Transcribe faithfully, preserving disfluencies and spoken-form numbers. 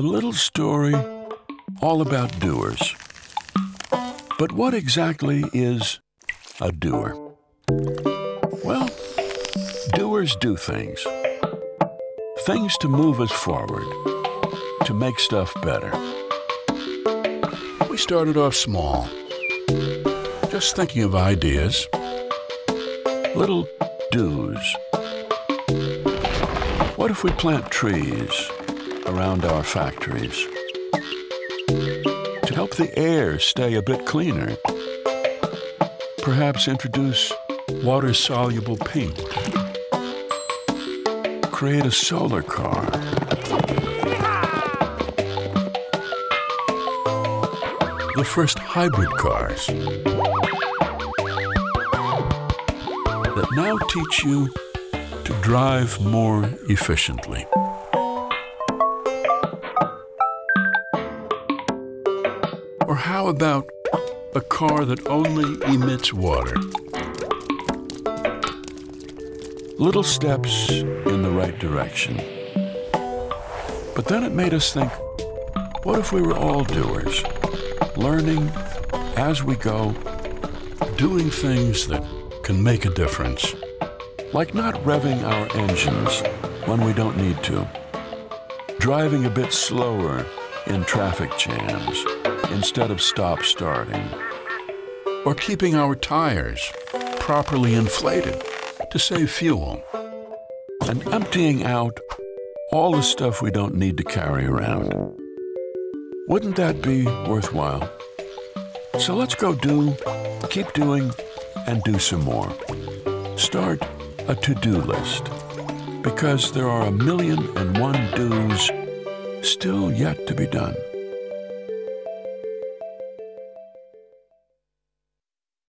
A little story all about doers. But what exactly is a doer? Well, doers do things. Things to move us forward, to make stuff better. We started off small, just thinking of ideas, little do's. What if we plant trees around our factories to help the air stay a bit cleaner? Perhaps introduce water-soluble paint. Create a solar car. The first hybrid cars that now teach you to drive more efficiently. Or how about a car that only emits water? Little steps in the right direction. But then it made us think, what if we were all doers, learning as we go, doing things that can make a difference, like not revving our engines when we don't need to, driving a bit slower in traffic jams instead of stop-starting, or keeping our tires properly inflated to save fuel, and emptying out all the stuff we don't need to carry around. Wouldn't that be worthwhile? So let's go do, keep doing, and do some more. Start a to-do list, because there are a million and one do's still yet to be done.